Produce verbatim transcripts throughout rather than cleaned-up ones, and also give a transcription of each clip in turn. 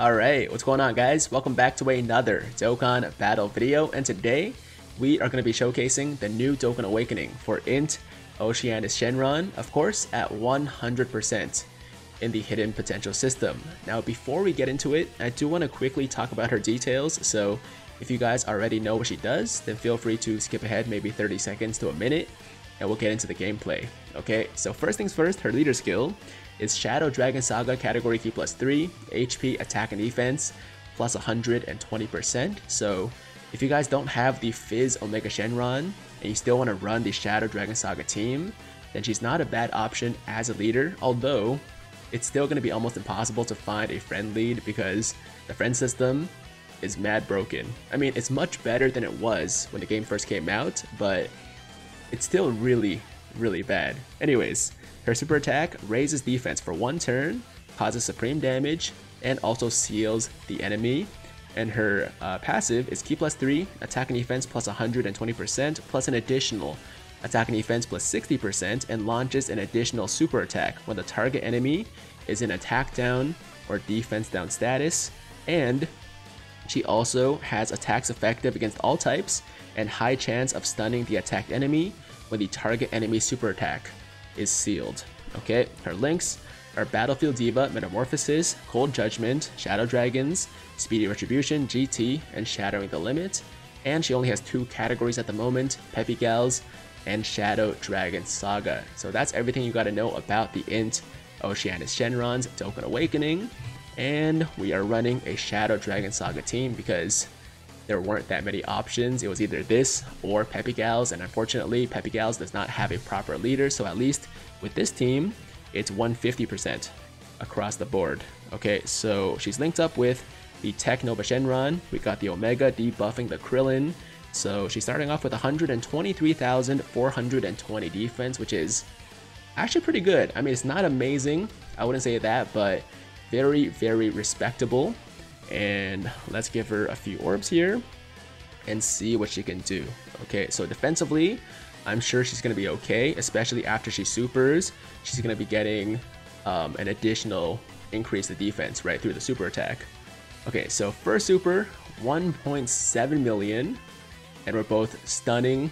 Alright, what's going on guys? Welcome back to another Dokkan Battle video, and today we are going to be showcasing the new Dokkan Awakening for Int Oceanus Shenron, of course at one hundred percent in the Hidden Potential System. Now before we get into it, I do want to quickly talk about her details, so if you guys already know what she does, then feel free to skip ahead maybe thirty seconds to a minute, and we'll get into the gameplay. Okay, so first things first, her leader skill is Shadow Dragon Saga Category Key plus three, H P, Attack and Defense plus one hundred twenty percent. So if you guys don't have the Fizz Omega Shenron and you still want to run the Shadow Dragon Saga team, then she's not a bad option as a leader, although it's still going to be almost impossible to find a friend lead because the friend system is mad broken. I mean, it's much better than it was when the game first came out, but it's still really, really bad. Anyways, her super attack raises defense for one turn, causes supreme damage, and also seals the enemy. And her uh, passive is key plus three, attack and defense plus one hundred twenty percent, plus an additional attack and defense plus sixty percent, and launches an additional super attack when the target enemy is in attack down or defense down status. And she also has attacks effective against all types and high chance of stunning the attacked enemy when the target enemy super attack is sealed. Okay, her links are Battlefield Diva, Metamorphosis, Cold Judgment, Shadow Dragons, Speedy Retribution, G T, and Shattering the Limit. And she only has two categories at the moment, Peppy Gals and Shadow Dragon Saga. So that's everything you gotta know about the Int Oceanus Shenron's Dokkan Awakening. And we are running a Shadow Dragon Saga team because there weren't that many options. It was either this or Peppy Gals, and unfortunately Peppy Gals does not have a proper leader, so at least with this team it's one hundred fifty percent across the board. Okay, so she's linked up with the Tech Nova Shenron. We got the Omega debuffing the Krillin, so she's starting off with one hundred twenty-three thousand four hundred twenty defense, which is actually pretty good. I mean, it's not amazing, I wouldn't say that, but very, very respectable. And let's give her a few orbs here and see what she can do. Okay, so defensively, I'm sure she's going to be okay, especially after she supers. She's going to be getting um, an additional increase to defense right through the super attack. Okay, so first super, one point seven million, and we're both stunning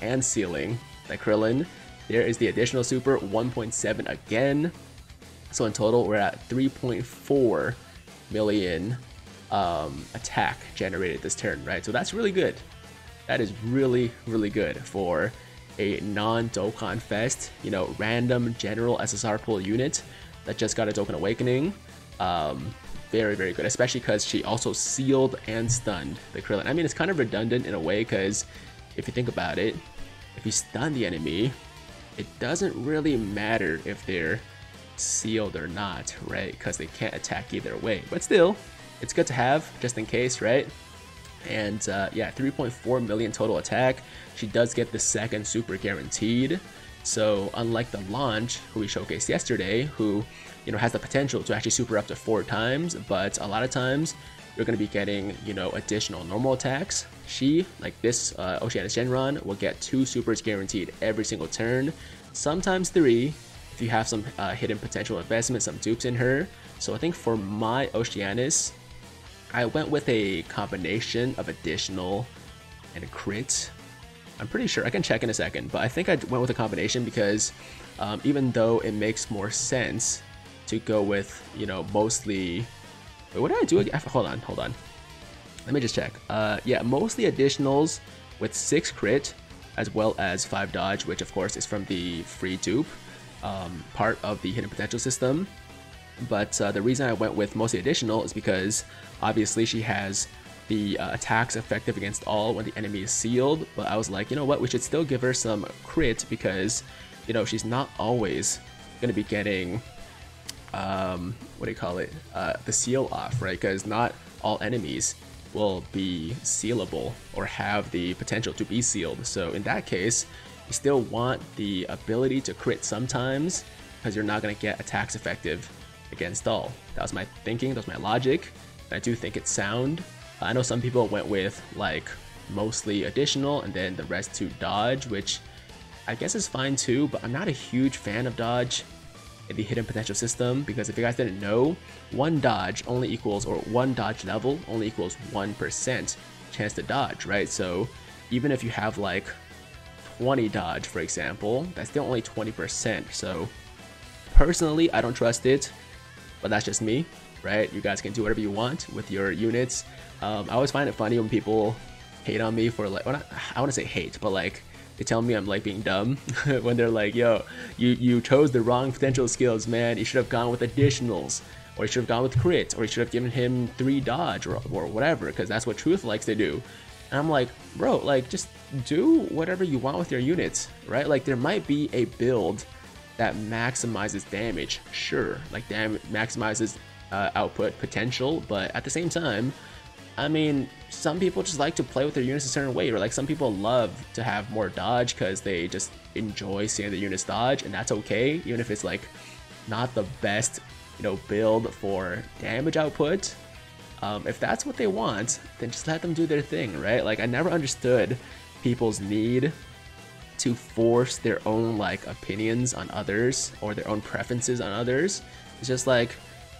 and sealing like Krillin. There is the additional super, one point seven again. So in total, we're at three point four million um, attack generated this turn, right? So that's really good. That is really, really good for a non-Dokkan Fest, you know, random general S S R pool unit that just got a Dokkan Awakening. Um, very, very good, especially because she also sealed and stunned the Krillin. I mean, it's kind of redundant in a way because if you think about it, if you stun the enemy, it doesn't really matter if they're sealed or not, right? Because they can't attack either way, but still it's good to have just in case, right? And uh, yeah, three point four million total attack. She does get the second super guaranteed, so unlike the Launch, who we showcased yesterday, who, you know, has the potential to actually super up to four times, but a lot of times you're going to be getting, you know, additional normal attacks. She, like this uh, Oceanus Shenron, will get two supers guaranteed every single turn, sometimes three if you have some uh, hidden potential investment, some dupes in her. So I think for my Oceanus, I went with a combination of additional and a crit. I'm pretty sure, I can check in a second, but I think I went with a combination because um, even though it makes more sense to go with, you know, mostly, wait, what did I do again? Hold on, hold on. Let me just check. Uh, yeah, mostly additionals with six crit as well as five dodge, which of course is from the free dupe. Um, part of the hidden potential system. But uh, the reason I went with mostly additional is because obviously she has the uh, attacks effective against all when the enemy is sealed, but I was like, you know what, we should still give her some crit because, you know, she's not always gonna be getting um, what do you call it, uh, the seal off, right? Because not all enemies will be sealable or have the potential to be sealed. So in that case, you still want the ability to crit sometimes because you're not going to get attacks effective against all. That was my thinking, that was my logic. I do think it's sound. I know some people went with like mostly additional and then the rest to dodge, which I guess is fine too, but I'm not a huge fan of dodge. in the Hidden Potential System, because if you guys didn't know, one dodge only equals, or one dodge level only equals one percent chance to dodge, right? So even if you have like twenty dodge, for example, that's still only twenty percent. So personally, I don't trust it, but that's just me, right? You guys can do whatever you want with your units. Um, I always find it funny when people hate on me for like, well, not, I want to say hate, but like, they tell me I'm like being dumb when they're like, yo, you, you chose the wrong potential skills, man. You should have gone with additionals, or you should have gone with crit, or you should have given him three dodge, or, or whatever, because that's what Truth likes to do. And I'm like, bro, like just do whatever you want with your units, right? Like there might be a build that maximizes damage, sure, like dam maximizes uh, output potential, but at the same time, I mean, some people just like to play with their units a certain way, or like some people love to have more dodge because they just enjoy seeing the units dodge, and that's okay, even if it's like not the best, you know, build for damage output. Um, if that's what they want, then just let them do their thing, right? Like I never understood people's need to force their own like opinions on others or their own preferences on others. It's just like,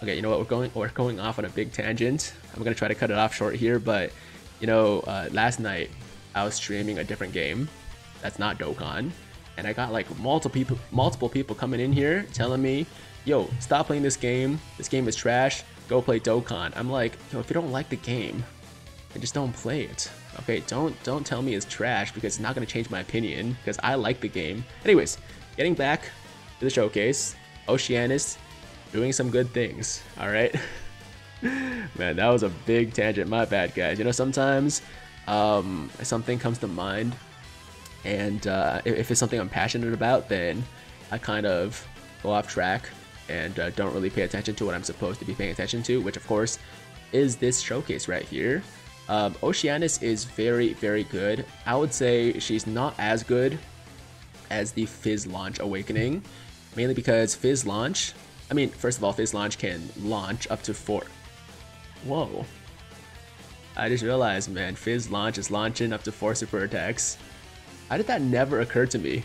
okay, you know what, we're going we're going off on a big tangent. I'm gonna try to cut it off short here, but you know, uh, last night I was streaming a different game that's not Dokkan, and I got like multiple people, multiple people coming in here telling me, "Yo, stop playing this game. This game is trash. Go play Dokkan." I'm like, yo, if you don't like the game, then just don't play it. Okay, don't don't tell me it's trash because it's not gonna change my opinion because I like the game. Anyways, getting back to the showcase, Oceanus. Doing some good things, all right? Man, that was a big tangent, my bad, guys. You know, sometimes um, something comes to mind, and uh, if it's something I'm passionate about, then I kind of go off track and uh, don't really pay attention to what I'm supposed to be paying attention to, which of course is this showcase right here. Um, Oceanus is very, very good. I would say she's not as good as the Fizz Launch Awakening, mainly because Fizz Launch, I mean, first of all, Fizz Launch can launch up to four. Whoa. I just realized, man, Fizz Launch is launching up to four super attacks. How did that never occur to me?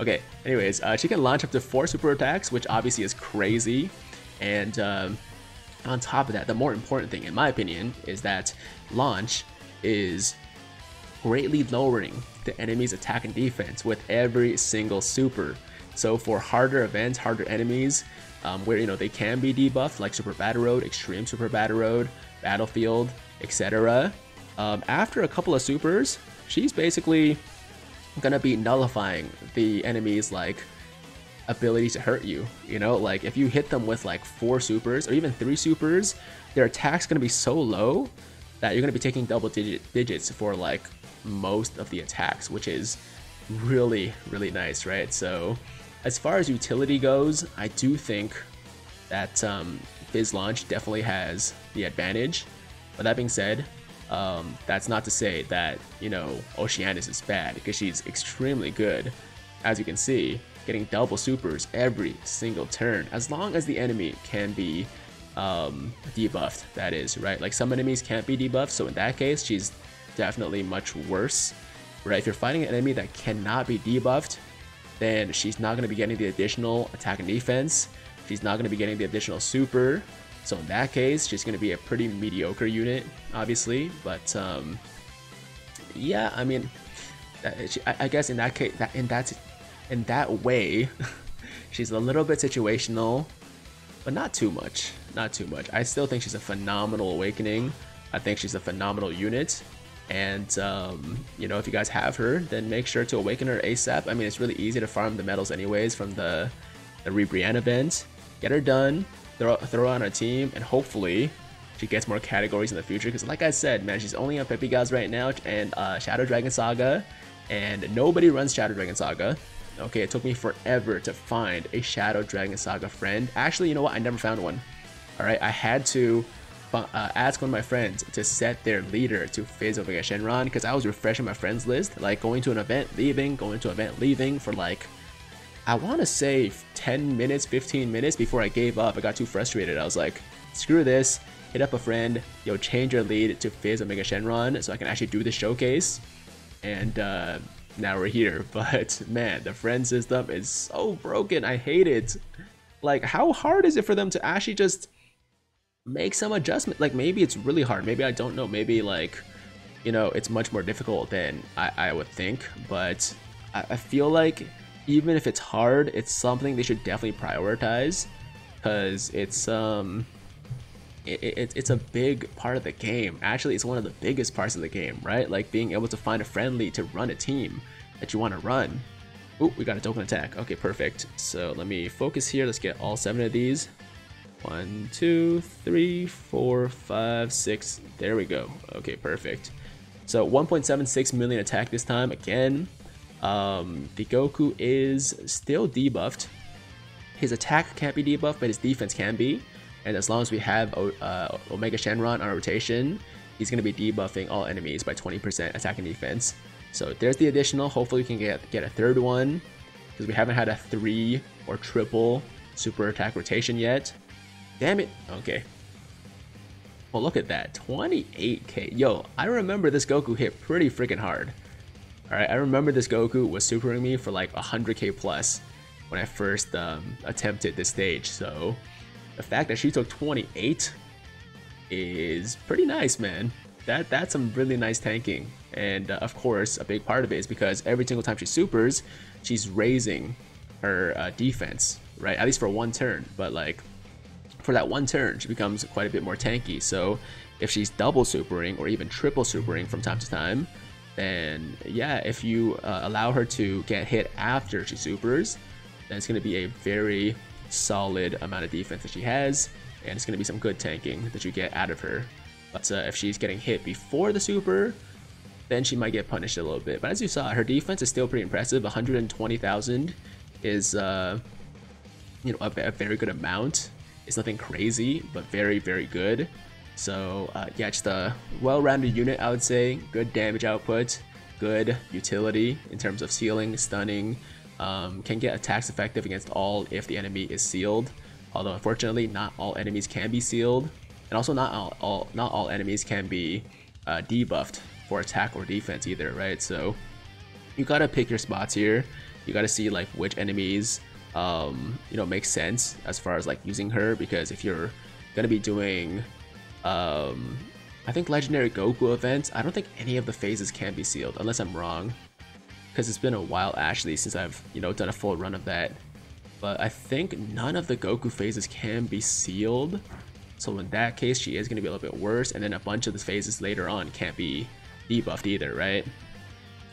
Okay, anyways, uh, she can launch up to four super attacks, which obviously is crazy. And um, on top of that, the more important thing, in my opinion, is that launch is greatly lowering the enemy's attack and defense with every single super. So for harder events, harder enemies, um, where you know they can be debuffed, like Super Battle Road, Extreme Super Battle Road, Battlefield, et cetera. Um, after a couple of supers, she's basically gonna be nullifying the enemy's like ability to hurt you. You know, like if you hit them with like four supers or even three supers, their attack's gonna be so low that you're gonna be taking double digit digits for like most of the attacks, which is really, really nice, right? So. As far as utility goes, I do think that um, Fizz Launch definitely has the advantage. But that being said, um, that's not to say that, you know, Oceanus is bad, because she's extremely good. As you can see, getting double supers every single turn, as long as the enemy can be um, debuffed, that is, right? Like some enemies can't be debuffed, so in that case, she's definitely much worse, right? If you're fighting an enemy that cannot be debuffed, then she's not going to be getting the additional attack and defense. She's not going to be getting the additional super. So in that case, she's going to be a pretty mediocre unit, obviously. But um, yeah, I mean, I guess in that case, that in that in that way, she's a little bit situational, but not too much. Not too much. I still think she's a phenomenal awakening. I think she's a phenomenal unit. And um, you know, if you guys have her, then make sure to awaken her ASAP. I mean, it's really easy to farm the medals anyways from the, the Rebrianne event. Get her done, throw, throw her on her team, and hopefully she gets more categories in the future. Because like I said, man, she's only on Peppy Gals right now and uh, Shadow Dragon Saga, and nobody runs Shadow Dragon Saga. Okay, it took me forever to find a Shadow Dragon Saga friend. Actually, you know what? I never found one. All right, I had to... Uh, ask one of my friends to set their leader to Phy Omega Shenron, because I was refreshing my friends list, like going to an event, leaving, going to an event, leaving for like, I want to say ten minutes, fifteen minutes before I gave up. I got too frustrated. I was like, screw this, hit up a friend, yo, change your lead to Phy Omega Shenron so I can actually do the showcase. And uh, now we're here. But man, the friend system is so broken. I hate it. Like, how hard is it for them to actually just make some adjustment? Like, maybe it's really hard. Maybe I don't know. Maybe, like, you know, it's much more difficult than I, I would think. But I, I feel like even if it's hard, it's something they should definitely prioritize, because it's um, it, it, it's a big part of the game. Actually, it's one of the biggest parts of the game, right? Like, being able to find a friendly to run a team that you want to run. Ooh, we got a token attack. Okay, perfect. So let me focus here. Let's get all seven of these. One, two, three, four, five, six. There we go. Okay, perfect. So one point seven six million attack this time again. Um, the Goku is still debuffed. His attack can't be debuffed, but his defense can be. And as long as we have uh, Omega Shenron on rotation, he's going to be debuffing all enemies by twenty percent attack and defense. So there's the additional. Hopefully we can get, get a third one, because we haven't had a three or triple super attack rotation yet. Damn it. Okay. Well, look at that. twenty-eight K. Yo, I remember this Goku hit pretty freaking hard. Alright, I remember this Goku was supering me for like one hundred K plus when I first um, attempted this stage, so the fact that she took twenty-eight is pretty nice, man. That That's some really nice tanking, and uh, of course, a big part of it is because every single time she supers, she's raising her uh, defense, right? At least for one turn, but like, for that one turn, she becomes quite a bit more tanky, so if she's double supering or even triple supering from time to time, and yeah, if you uh, allow her to get hit after she supers, then it's going to be a very solid amount of defense that she has, and it's going to be some good tanking that you get out of her. But uh, if she's getting hit before the super, then she might get punished a little bit. But as you saw, her defense is still pretty impressive. one hundred twenty thousand is uh, you know, a, a very good amount. It's nothing crazy, but very, very good. So uh, yeah, just a well-rounded unit, I would say. Good damage output, good utility in terms of sealing, stunning, um, can get attacks effective against all if the enemy is sealed. Although unfortunately, not all enemies can be sealed, and also not all, all not all enemies can be uh, debuffed for attack or defense either, right? So you gotta pick your spots here. You gotta see like which enemies um, you know, make sense as far as like using her, because if you're gonna be doing Um, I think Legendary Goku events, I don't think any of the phases can be sealed, unless I'm wrong, because it's been a while actually since I've, you know, done a full run of that. But I think none of the Goku phases can be sealed, so in that case she is going to be a little bit worse, and then a bunch of the phases later on can't be debuffed either, right?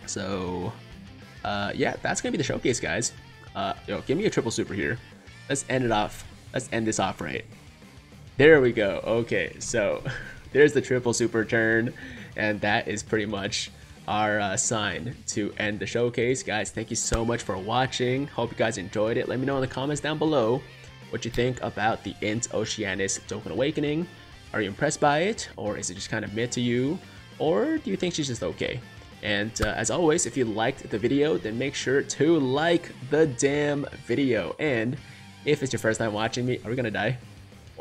So uh, yeah, that's going to be the showcase, guys. Uh, yo, give me a triple super here. Let's end it off. Let's end this off right. There we go. Okay, so there's the triple super turn, and that is pretty much our uh, sign to end the showcase, guys. Thank you so much for watching. Hope you guys enjoyed it. Let me know in the comments down below what you think about the Int Oceanus Dokkan Awakening. Are you impressed by it, or is it just kind of mid to you, or do you think she's just okay? And uh, as always, if you liked the video, then make sure to like the damn video. And if it's your first time watching me, are we gonna die?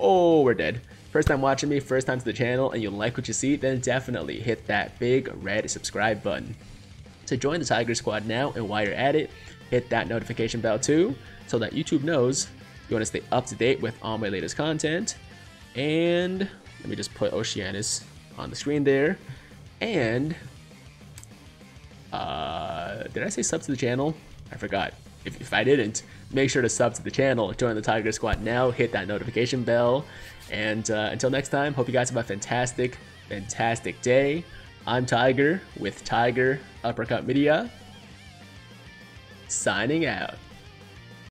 Oh, we're dead. First time watching me, first time to the channel, and you like what you see, then definitely hit that big red subscribe button. To join the Tiger Squad now, and while you're at it, hit that notification bell too, so that YouTube knows you want to stay up to date with all my latest content. And let me just put Oceanus on the screen there. And uh, did I say sub to the channel? I forgot. If, if I didn't, make sure to sub to the channel, join the Tiger Squad now, hit that notification bell, and uh, until next time, hope you guys have a fantastic, fantastic day. I'm Tiger with Tiger Uppercut Media, signing out.